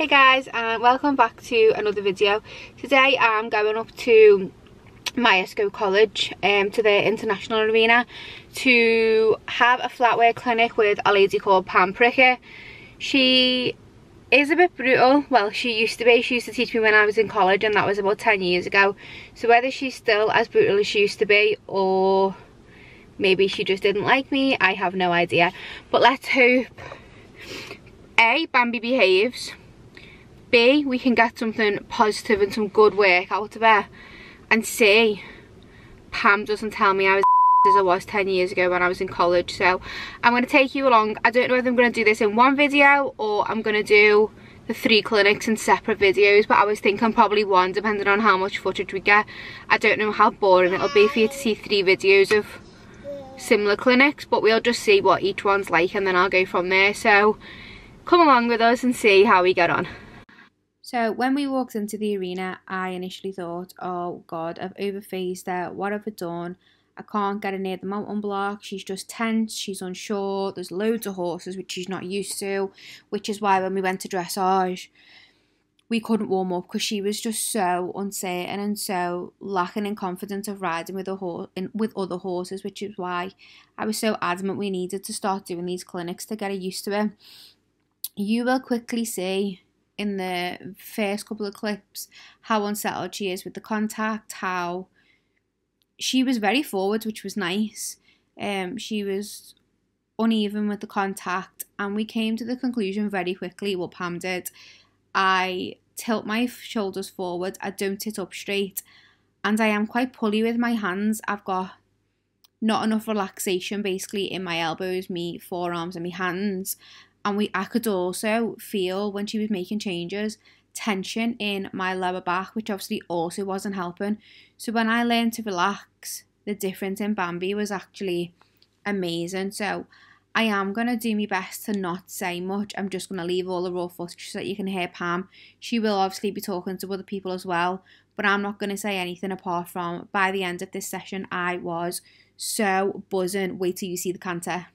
Hey guys, and welcome back to another video. Today I'm going up to Myerscough College to the international arena to have a flatware clinic with a lady called Pam Prickett. She is a bit brutal. Well, she used to be. She used to teach me when I was in college, and that was about 10 years ago. So whether she's still as brutal as she used to be, or maybe she just didn't like me, I have no idea. But let's hope A, Bambi behaves, B, we can get something positive and some good work out of her, and C, Pam doesn't tell me I was as I was 10 years ago when I was in college. So I'm going to take you along. I don't know whether I'm going to do this in one video or I'm going to do the three clinics in separate videos, but I was thinking probably one, depending on how much footage we get. I don't know how boring it'll be for you to see three videos of similar clinics, but we'll just see what each one's like and then I'll go from there. So come along with us and see how we get on. So when we walked into the arena, I initially thought, oh god, I've overphased her, what have I done? I can't get her near the mountain block, she's just tense, she's unsure, there's loads of horses which she's not used to, which is why when we went to dressage, we couldn't warm up because she was just so uncertain and so lacking in confidence of riding with other horses, which is why I was so adamant we needed to start doing these clinics to get her used to it. You will quickly see in the first couple of clips how unsettled she is with the contact, how she was very forward, which was nice. She was uneven with the contact, and we came to the conclusion very quickly, well, Pam did. I tilt my shoulders forward, I don't sit up straight, and I am quite pulley with my hands. I've got not enough relaxation basically in my elbows, my forearms and my hands. And I could also feel, when she was making changes, tension in my lower back, which obviously also wasn't helping. So when I learned to relax, the difference in Bambi was actually amazing. So I am going to do my best to not say much. I'm just going to leave all the raw footage so that you can hear Pam. She will obviously be talking to other people as well, but I'm not going to say anything apart from, by the end of this session, I was so buzzing. Wait till you see the canter.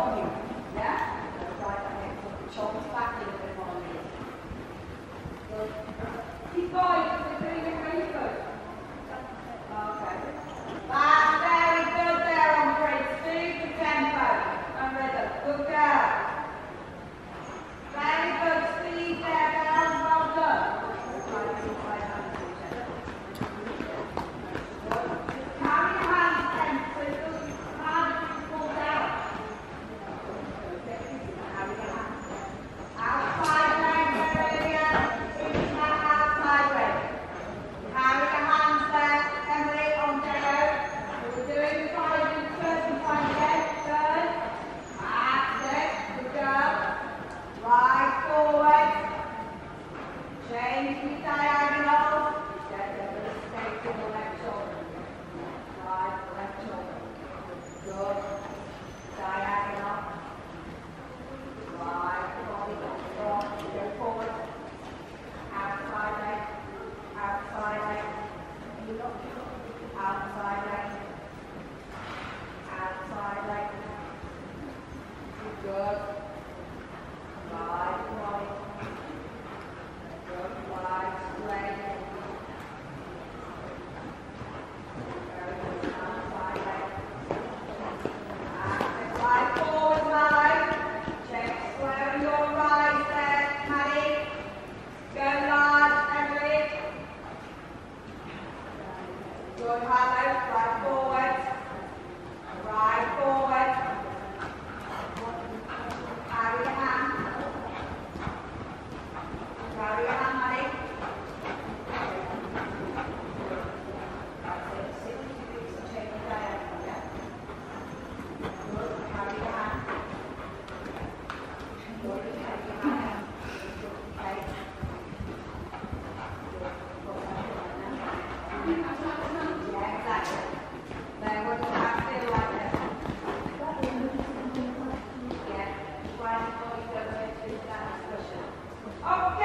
volume left, and the right leg, put the shoulders back in a bit more on this. Good. Keep going, you're doing a great foot. Okay. That's very good there on three. Speed and tempo and rhythm. Good girl. Very good speed there, girls. Well done. Okay.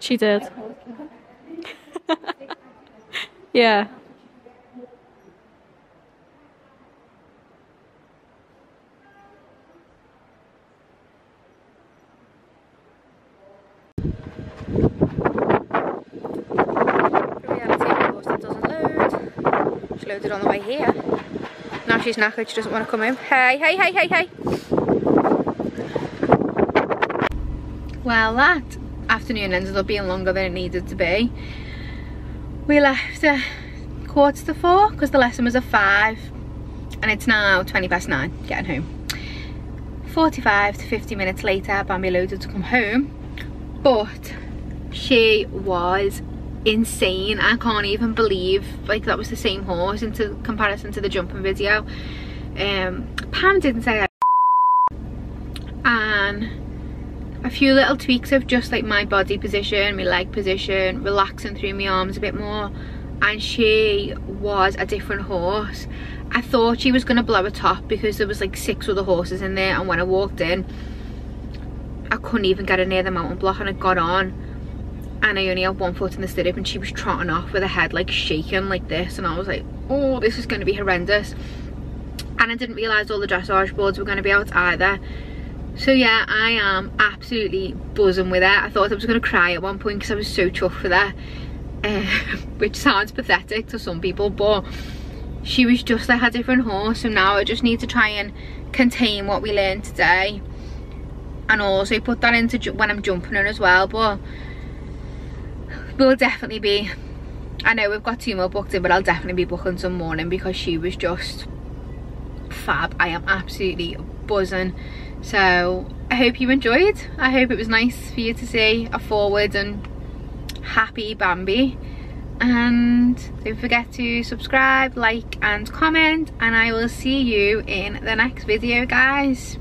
She did. Yeah. She loaded on the way here. Now she's knackered, she doesn't want to come home. Hey, hey, hey, hey, hey. Well, that afternoon ended up being longer than it needed to be. We left at 3:45 because the lesson was at 5 and it's now 9:20, getting home. 45 to 50 minutes later, Bambi loaded to come home, but she was insane. I can't even believe like that was the same horse in comparison to the jumping video. Pam didn't say that, and a few little tweaks of just like my body position, my leg position, relaxing through my arms a bit more, and she was a different horse. I thought she was gonna blow a top because there was like 6 other horses in there, and when I walked in I couldn't even get her near the mountain block, and I got on and I only had one foot in the stirrup and she was trotting off with her head like shaking like this, and I was like, oh, this is going to be horrendous. And I didn't realise all the dressage boards were going to be out either. So yeah, I am absolutely buzzing with her. I thought I was going to cry at one point because I was so chuffed with her, which sounds pathetic to some people, but she was just like a different horse. And now I just need to try and contain what we learned today and also put that into when I'm jumping her as well. But we'll definitely be, I know we've got 2 more booked in, but I'll definitely be booking some more in because she was just fab. I am absolutely buzzing. So I hope you enjoyed. I hope it was nice for you to see a forward and happy Bambi, and don't forget to subscribe, like and comment, and I will see you in the next video, guys.